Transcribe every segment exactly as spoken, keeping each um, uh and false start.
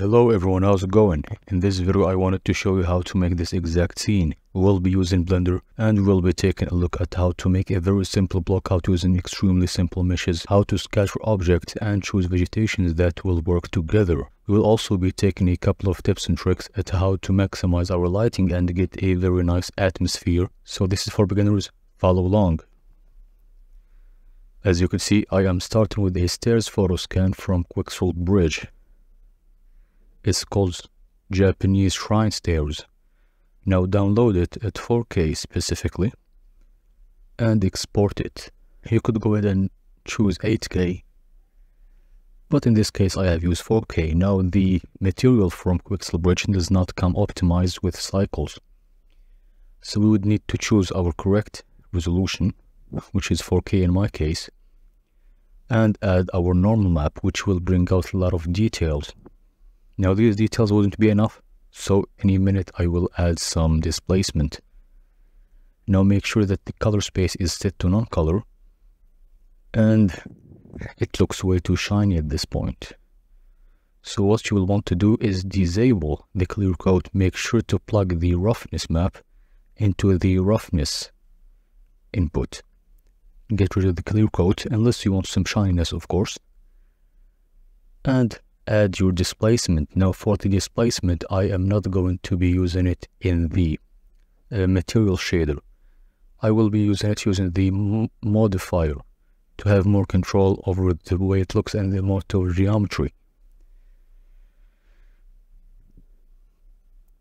Hello everyone, how's it going? In this video I wanted to show you how to make this exact scene. We'll be using Blender and we'll be taking a look at how to make a very simple block out using extremely simple meshes, how to scatter objects and choose vegetations that will work together. We will also be taking a couple of tips and tricks at how to maximize our lighting and get a very nice atmosphere. So this is for beginners, follow along. As you can see, I am starting with a stairs photo scan from Quixel Bridge. It's called Japanese Shrine Stairs. Now download it at four K specifically and export it. You could go ahead and choose eight K, but in this case I have used four K. Now the material from Quixel Bridge does not come optimized with Cycles, so we would need to choose our correct resolution, which is four K in my case, and add our normal map, which will bring out a lot of details. Now these details wouldn't be enough, so any minute I will add some displacement. Now make sure that the color space is set to non-color, and it looks way too shiny at this point. So what you will want to do is disable the clear coat. Make sure to plug the roughness map into the roughness input. Get rid of the clear coat unless you want some shininess, of course. And add your displacement. Now for the displacement, I am not going to be using it in the uh, material shader. I will be using it using the modifier to have more control over the way it looks and the motor geometry.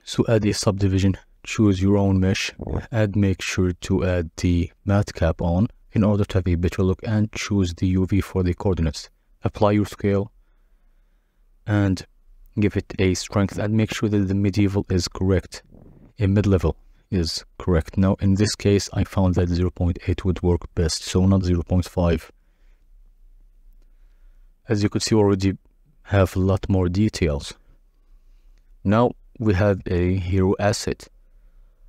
So add a subdivision, choose your own mesh, and make sure to add the matte cap on in order to have a better look, and choose the U V for the coordinates. Apply your scale and give it a strength, and make sure that the medieval is correct, a mid-level is correct. Now in this case I found that zero point eight would work best, so not zero point five. As you could see, already have a lot more details. Now we have a hero asset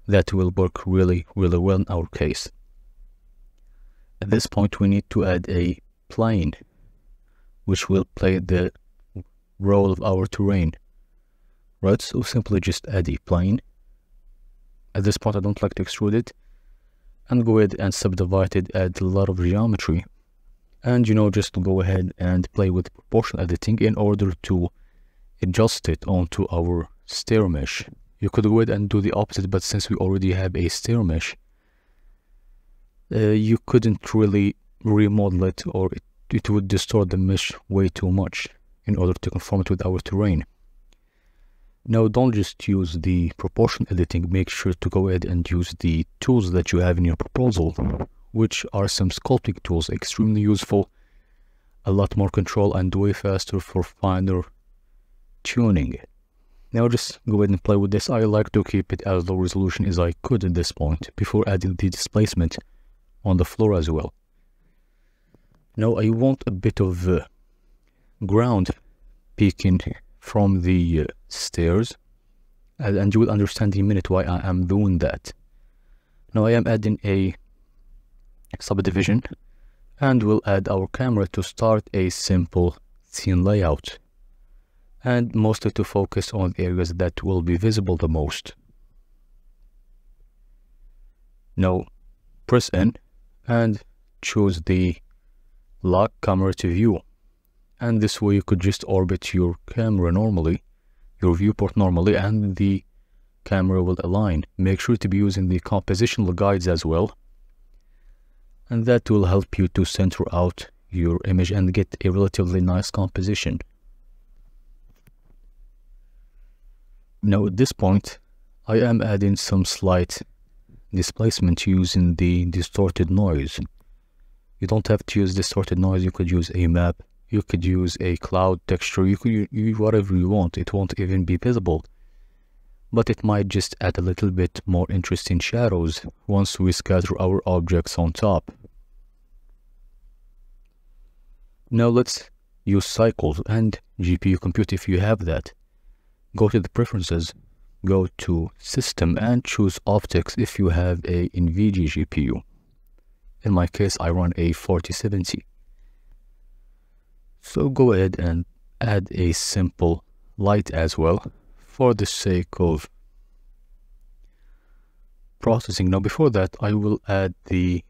that will work really really well in our case. At this point we need to add a plane which will play the role of our terrain, right? So simply just add a plane. At this point I don't like to extrude it, and go ahead and subdivide it, add a lot of geometry, and you know, just go ahead and play with proportion editing in order to adjust it onto our stair mesh. You could go ahead and do the opposite, but since we already have a stair mesh, uh, you couldn't really remodel it, or it, it would distort the mesh way too much in order to conform it with our terrain. Now don't just use the proportion editing, make sure to go ahead and use the tools that you have in your proposal, which are some sculpting tools, extremely useful, a lot more control and way faster for finer tuning. Now just go ahead and play with this. I like to keep it as low resolution as I could at this point before adding the displacement on the floor as well. Now I want a bit of uh, ground peeking from the uh, stairs, and, and you will understand in a minute why I am doing that. Now I am adding a subdivision, and we'll add our camera to start a simple scene layout, and mostly to focus on the areas that will be visible the most. Now press N and choose the lock camera to view. And this way you could just orbit your camera normally, your viewport normally, and the camera will align. Make sure to be using the compositional guides as well, and that will help you to center out your image and get a relatively nice composition. Now at this point, I am adding some slight displacement using the distorted noise. You don't have to use distorted noise, you could use a map. You could use a cloud texture, you could use whatever you want, it won't even be visible. But it might just add a little bit more interesting shadows once we scatter our objects on top. Now let's use Cycles and G P U compute if you have that. Go to the preferences, go to system and choose Optix if you have a NVIDIA G P U. In my case I run a forty seventy. So go ahead and add a simple light as well for the sake of processing. Now before that, I will add the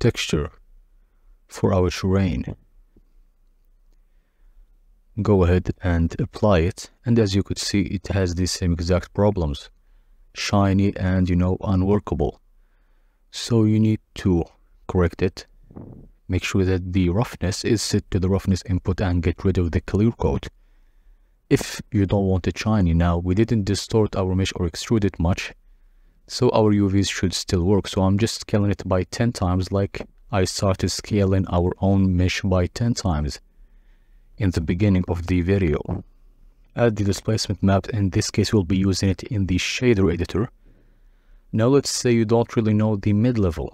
texture for our terrain. Go ahead and apply it, and as you could see, it has the same exact problems, shiny and, you know, unworkable. So you need to correct it. Make sure that the roughness is set to the roughness input and get rid of the clear coat if you don't want it shiny. Now we didn't distort our mesh or extrude it much, so our U Vs should still work. So I'm just scaling it by ten times, like I started scaling our own mesh by ten times in the beginning of the video. Add the displacement map. In this case, we'll be using it in the shader editor. Now let's say you don't really know the mid-level.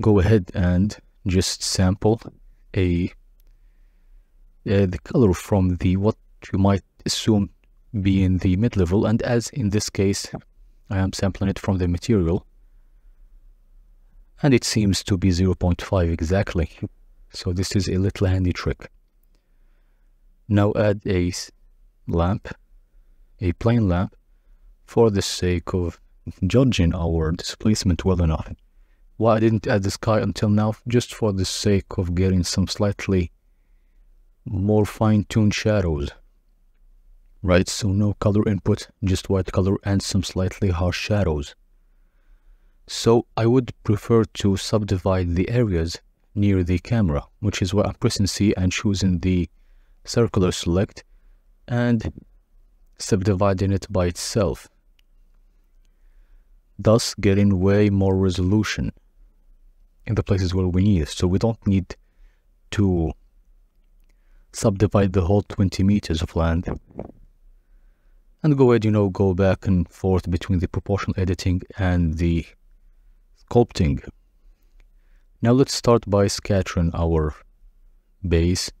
Go ahead and just sample a uh, the color from the what you might assume be in the mid-level, and as in this case, I am sampling it from the material, and it seems to be zero point five exactly. So this is a little handy trick. Now add a lamp, a plane lamp, for the sake of judging our displacement well enough. Why I didn't add the sky until now? Just for the sake of getting some slightly more fine-tuned shadows. Right, so no color input, just white color and some slightly harsh shadows. So I would prefer to subdivide the areas near the camera, which is why I'm pressing C and choosing the circular select and subdividing it by itself, thus getting way more resolution in the places where we need it. So we don't need to subdivide the whole twenty meters of land. And go ahead, you know, go back and forth between the proportional editing and the sculpting. Now let's start by scattering our base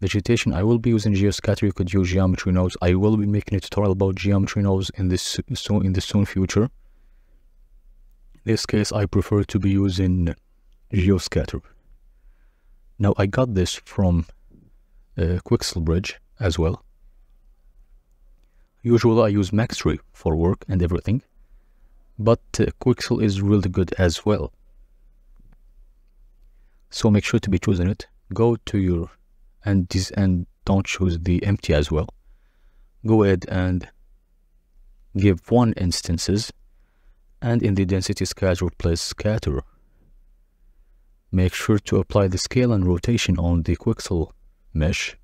vegetation. I will be using GeoScatter. You could use Geometry Nodes. I will be making a tutorial about Geometry Nodes in this soon in the soon future. In this case, I prefer to be using GeoScatter. Now I got this from uh, Quixel Bridge as well. Usually I use Max three for work and everything, but uh, Quixel is really good as well. So make sure to be choosing it. Go to your and this and don't choose the empty as well. Go ahead and give one instances, and in the density scatter, place scatter. Make sure to apply the scale and rotation on the Quixel mesh,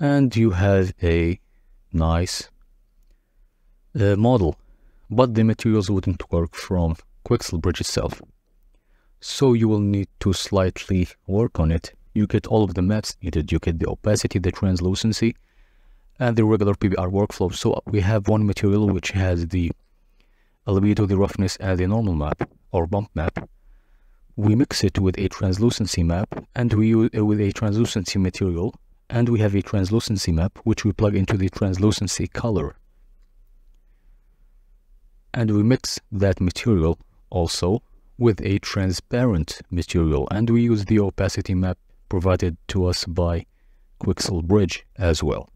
and you have a nice uh, model, but the materials wouldn't work from Quixel Bridge itself, so you will need to slightly work on it. You get all of the maps needed. You get the opacity, the translucency, and the regular P B R workflow. So we have one material which has the albedo, the roughness, and the normal map or bump map. We mix it with a translucency map, and we use uh, with a translucency material, and we have a translucency map which we plug into the translucency color, and we mix that material also with a transparent material, and we use the opacity map provided to us by Quixel Bridge as well.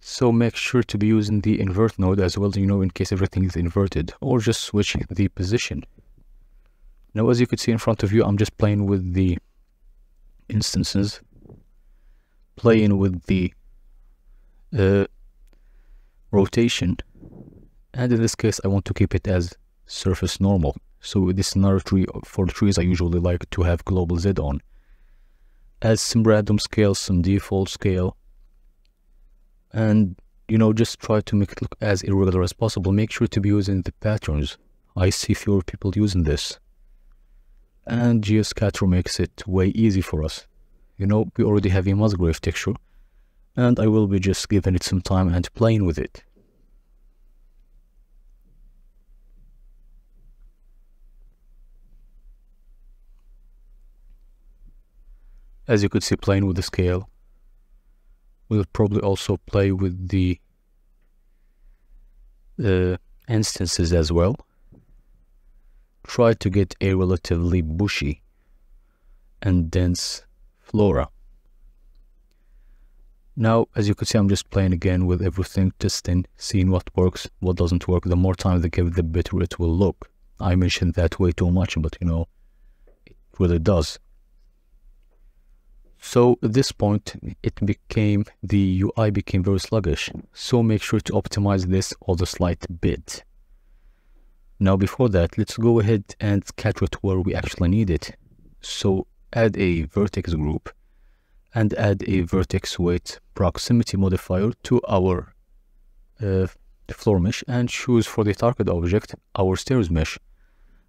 So make sure to be using the invert node as well, you know, in case everything is inverted, or just switch the position. Now as you could see in front of you, I'm just playing with the instances, playing with the uh, rotation, and in this case I want to keep it as surface normal. So with this scenario tree for the trees, I usually like to have global Z on, as some random scale, some default scale, and you know, just try to make it look as irregular as possible. Make sure to be using the patterns. I see fewer people using this, and GeoScatter makes it way easy for us. You know, we already have a Musgrave texture, and I will be just giving it some time and playing with it. As you could see, playing with the scale. We'll probably also play with the uh, instances as well. Try to get a relatively bushy and dense flora. Now, as you can see, I'm just playing again with everything, testing, seeing what works, what doesn't work. The more time they give, the better it will look. I mentioned that way too much, but you know, it really does. So at this point, it became, the U I became very sluggish. So make sure to optimize this or the slight bit. Now before that, let's go ahead and scatter it where we actually need it. So add a vertex group and add a vertex weight proximity modifier to our uh, floor mesh and choose for the target object our stairs mesh.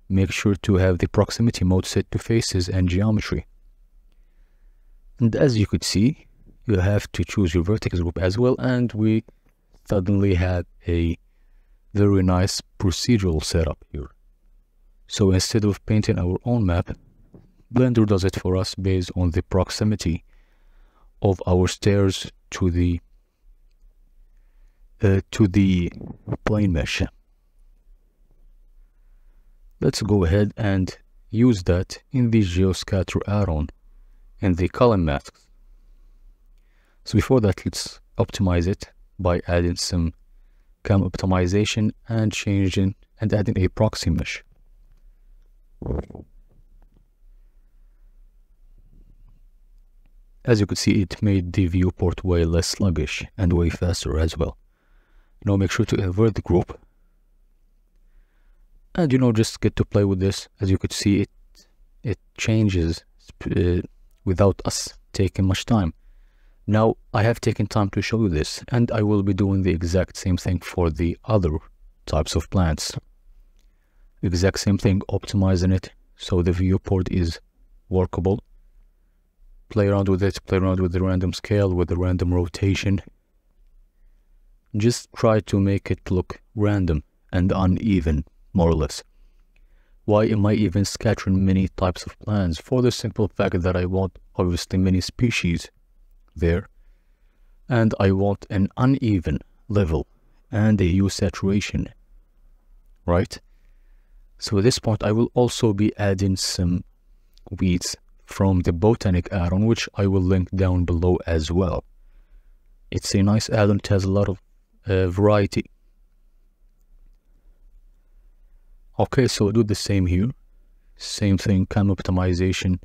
Make sure to have the proximity mode set to faces and geometry. And as you could see, you have to choose your vertex group as well, and we suddenly have a very nice procedural setup here. So instead of painting our own map, Blender does it for us based on the proximity of our stairs to the uh, to the plane mesh. Let's go ahead and use that in the GeoScatter add-on and the column masks. So before that, let's optimize it by adding some cam optimization and changing and adding a proxy mesh. As you could see, it made the viewport way less sluggish and way faster as well. Now make sure to invert the group. And you know, just get to play with this. As you could see, it it changes uh, without us taking much time. Now I have taken time to show you this, and I will be doing the exact same thing for the other types of plants. Exact same thing, optimizing it so the viewport is workable. Play around with it, play around with the random scale, with the random rotation. Just try to make it look random and uneven, more or less. Why am I even scattering many types of plants? For the simple fact that I want, obviously, many species there. And I want an uneven level and a hue saturation, right? So at this point, I will also be adding some weeds from the botanic add-on, which I will link down below as well. It's a nice add-on, it has a lot of uh, variety. Okay, so do the same here. Same thing, cam optimization,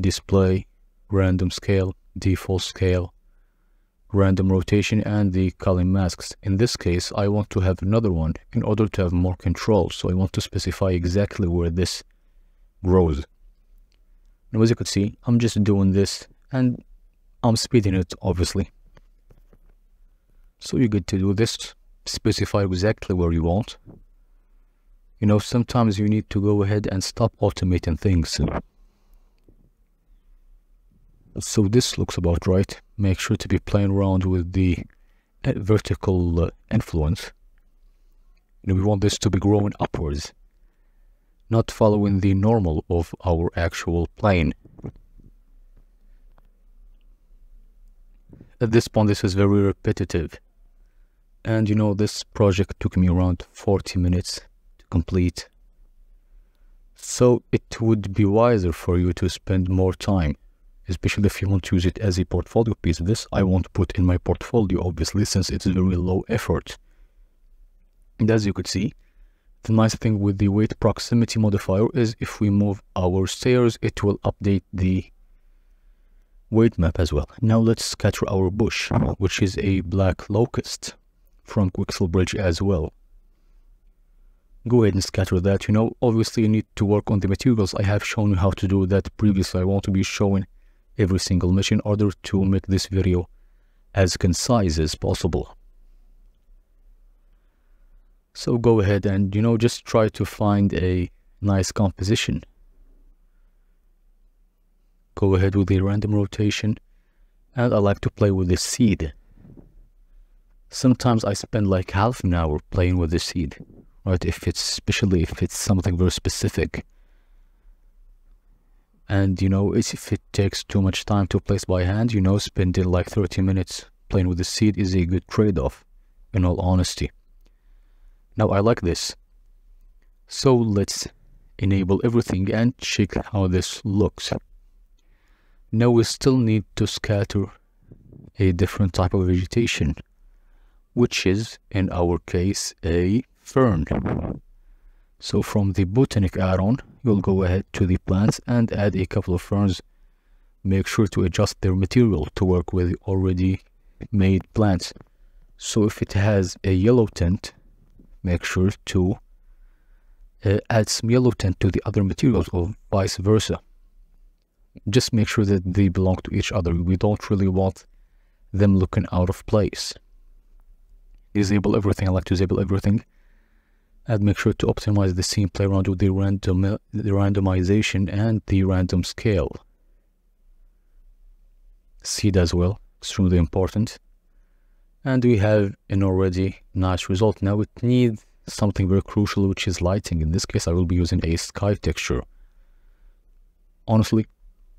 display, random scale, default scale, random rotation, and the color masks. In this case, I want to have another one in order to have more control. So I want to specify exactly where this grows. Now, as you could see, I'm just doing this and I'm speeding it, obviously. So you get to do this, specify exactly where you want. You know, sometimes you need to go ahead and stop automating things. So this looks about right. Make sure to be playing around with the vertical influence. And we want this to be growing upwards, not following the normal of our actual plane. At this point, this is very repetitive. And you know, this project took me around forty minutes to complete. So it would be wiser for you to spend more time, especially if you want to use it as a portfolio piece. This I want to put in my portfolio, obviously, since it's very low effort. And as you could see, the nice thing with the weight proximity modifier is if we move our stairs, it will update the weight map as well. Now let's scatter our bush, which is a black locust from Quixel Bridge as well. Go ahead and scatter that. You know, obviously you need to work on the materials. I have shown you how to do that previously. I want to be showing every single mesh in order to make this video as concise as possible. So go ahead and, you know, just try to find a nice composition. Go ahead with the random rotation. And I like to play with the seed. Sometimes I spend like half an hour playing with the seed, right? If it's, especially if it's something very specific. And, you know, it's, if it takes too much time to place by hand, you know, spending like thirty minutes playing with the seed is a good trade-off, in all honesty. Now I like this, so let's enable everything and check how this looks. Now we still need to scatter a different type of vegetation, which is in our case a fern. So from the botanic add-on, you'll go ahead to the plants and add a couple of ferns. Make sure to adjust their material to work with already made plants. So if it has a yellow tint, make sure to uh, add some yellow tint to the other materials, or vice versa. Just make sure that they belong to each other. We don't really want them looking out of place. Disable everything. I like to disable everything. And make sure to optimize the scene, play around with the, random, the randomization and the random scale. Seed as well, extremely important. And we have an already nice result. Now it needs something very crucial, which is lighting. In this case, I will be using a sky texture. Honestly,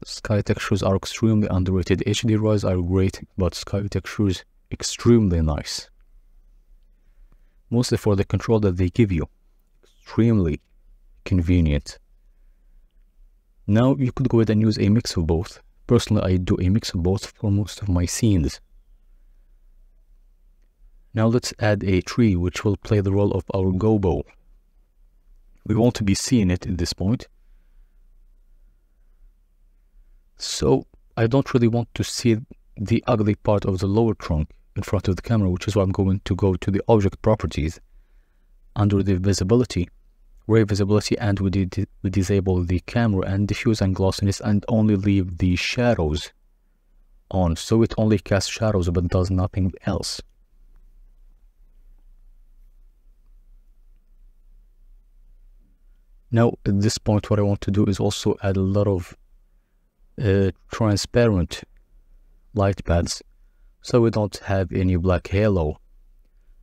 sky textures are extremely underrated. H D RAWs are great, but sky textures extremely nice. Mostly for the control that they give you. Extremely convenient. Now you could go ahead and use a mix of both. Personally, I do a mix of both for most of my scenes. Now let's add a tree, which will play the role of our gobo. We want to be seeing it at this point. So I don't really want to see the ugly part of the lower trunk in front of the camera, which is why I'm going to go to the object properties under the visibility, ray visibility, and we, did, we disable the camera and diffuse and glossiness and only leave the shadows on. So it only casts shadows but does nothing else. Now at this point what I want to do is also add a lot of Uh, transparent light pads, so we don't have any black halo.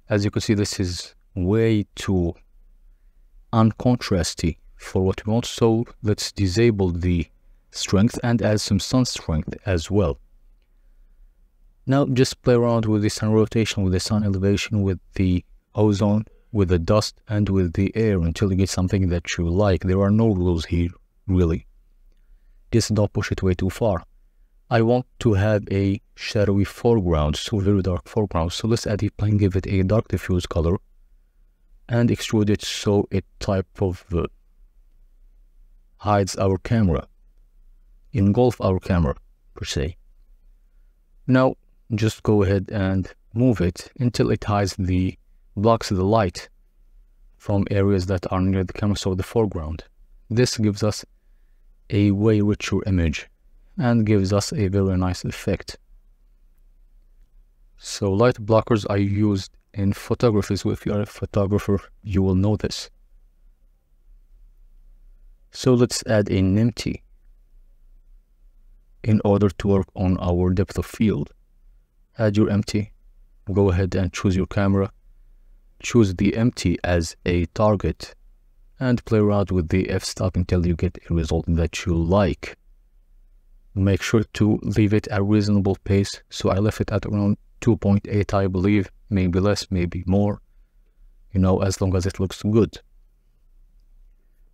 As you can see, this is way too uncontrasty for what we want, so let's disable the strength and add some sun strength as well. Now just play around with the sun rotation, with the sun elevation, with the ozone, with the dust, and with the air until you get something that you like. There are no rules here really. Just don't push it way too far. I want to have a shadowy foreground, so very dark foreground. So let's add a plane, give it a dark diffuse color, and extrude it so it type of uh, hides our camera, engulf our camera per se. Now just go ahead and move it until it hides the blocks the light from areas that are near the camera, so the foreground. This gives us a way richer image and gives us a very nice effect. So light blockers are used in photography, so if you are a photographer you will know this. So let's add a nympty in order to work on our depth of field. Add your empty, go ahead and choose your camera, choose the empty as a target, and play around with the f-stop until you get a result that you like. Make sure to leave it at a reasonable pace, so I left it at around two point eight, I believe, maybe less, maybe more, you know, as long as it looks good.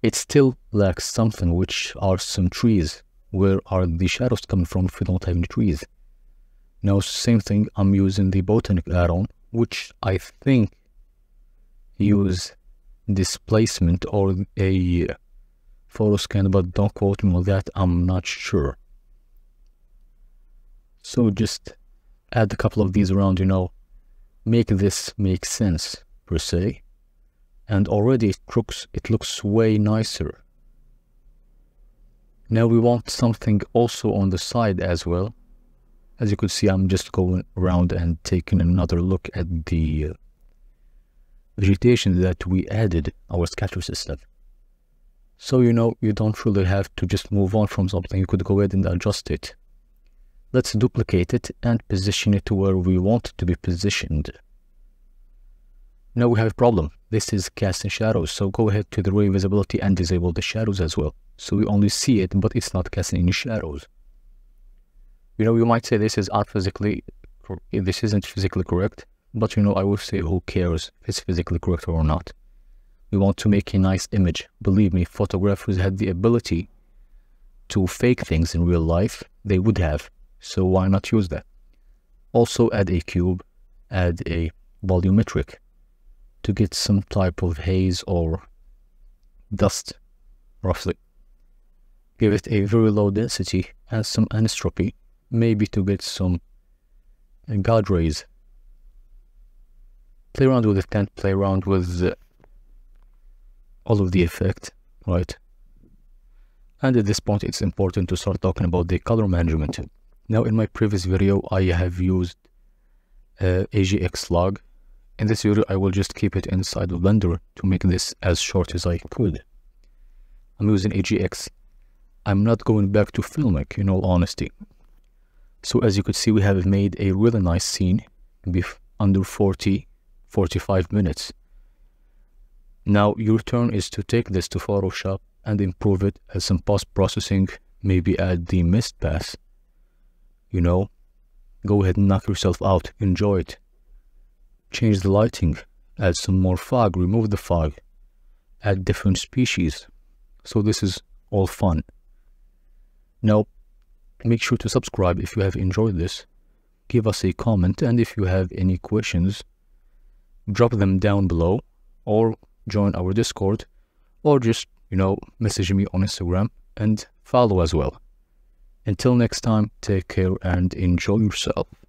It still lacks something, which are some trees. Where are the shadows coming from if we don't have any trees? Now, same thing, I'm using the botanic add-on, which I think use displacement or a photo scan, but don't quote me on that, I'm not sure. So just add a couple of these around, you know, make this make sense per se, and already it looks it looks way nicer. Now we want something also on the side as well. As you could see, I'm just going around and taking another look at the uh, vegetation that we added our scatter system. So you know, you don't really have to just move on from something, you could go ahead and adjust it. Let's duplicate it and position it to where we want it to be positioned. Now we have a problem. This is casting shadows, so go ahead to the ray visibility and disable the shadows as well, so we only see it but it's not casting any shadows. You know, you might say this is not physically, this isn't physically correct. But you know, I would say who cares if it's physically correct or not. We want to make a nice image. Believe me, photographers had the ability to fake things in real life. They would have. So why not use that? Also add a cube, add a volumetric to get some type of haze or dust, roughly. Give it a very low density, add some anisotropy, maybe to get some guide rays. Play around with it, can't play around with uh, all of the effect, right? And at this point, it's important to start talking about the color management. Now, in my previous video, I have used uh, A G X log. In this video, I will just keep it inside of Blender to make this as short as I could. I'm using A G X. I'm not going back to Filmic, in all honesty. So as you could see, we have made a really nice scene under forty, forty-five minutes. Now, your turn is to take this to Photoshop and improve it as some post-processing, maybe add the mist pass. You know, go ahead and knock yourself out, enjoy it. Change the lighting, add some more fog, remove the fog, add different species. So this is all fun. Now, make sure to subscribe if you have enjoyed this. Give us a comment, and if you have any questions, drop them down below, or join our Discord, or just, you know, message me on Instagram and follow as well. Until next time, take care and enjoy yourself.